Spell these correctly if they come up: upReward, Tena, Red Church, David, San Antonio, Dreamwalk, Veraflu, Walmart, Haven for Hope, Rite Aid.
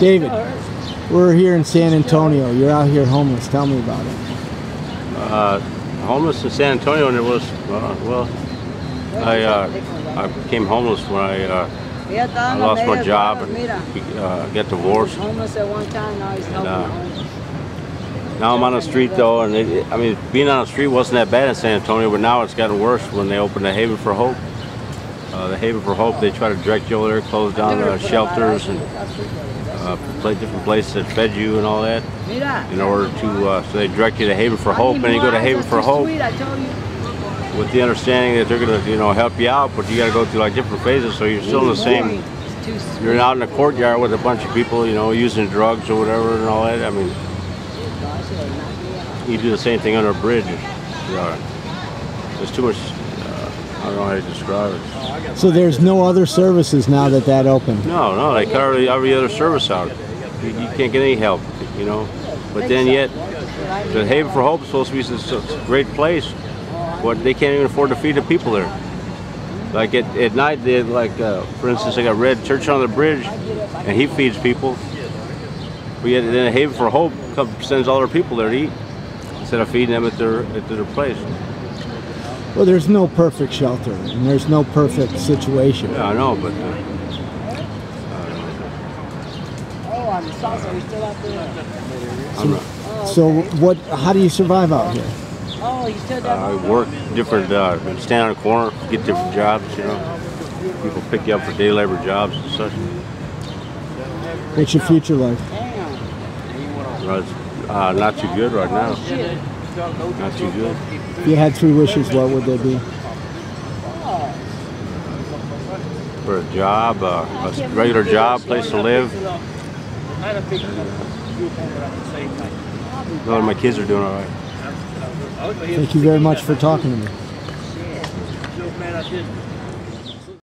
David, we're here in San Antonio. You're out here homeless. Tell me about it. Homeless in San Antonio, and it was, I became homeless when I lost my job and got divorced. Homeless at one time, now he's now I'm on the street though, and I mean, being on the street wasn't that bad in San Antonio, but now it's gotten worse when they opened the Haven for Hope. The Haven for Hope, they try to direct you over there, close down the shelters and different places that fed you and all that, in order to, so they direct you to Haven for Hope, and you go to Haven for Hope with the understanding that they're going to, you know, help you out, but you got to go through like different phases, so you're still in the same, you're out in the courtyard with a bunch of people, you know, using drugs or whatever and all that. I mean, you do the same thing under a bridge. There's too much, I don't know how to describe it. So there's no other services now that that opened? No, no, they cut every other service out. You can't get any help, you know. But then yet, the Haven for Hope is supposed to be a great place, but they can't even afford to feed the people there. Like at night, they had like, for instance, they got Red Church on the bridge, and he feeds people. But yet, then the Haven for Hope sends all their people there to eat, instead of feeding them at their place. Well, there's no perfect shelter, and there's no perfect situation. Yeah, I know, but so how do you survive out here? I work different, stand on a corner, get different jobs, you know. People pick you up for day labor jobs and such. What's your future like? Not too good right now. Not too good. If you had three wishes, what would they be? For a job, a regular job, place to live. No, my kids are doing all right. Thank you very much for talking to me.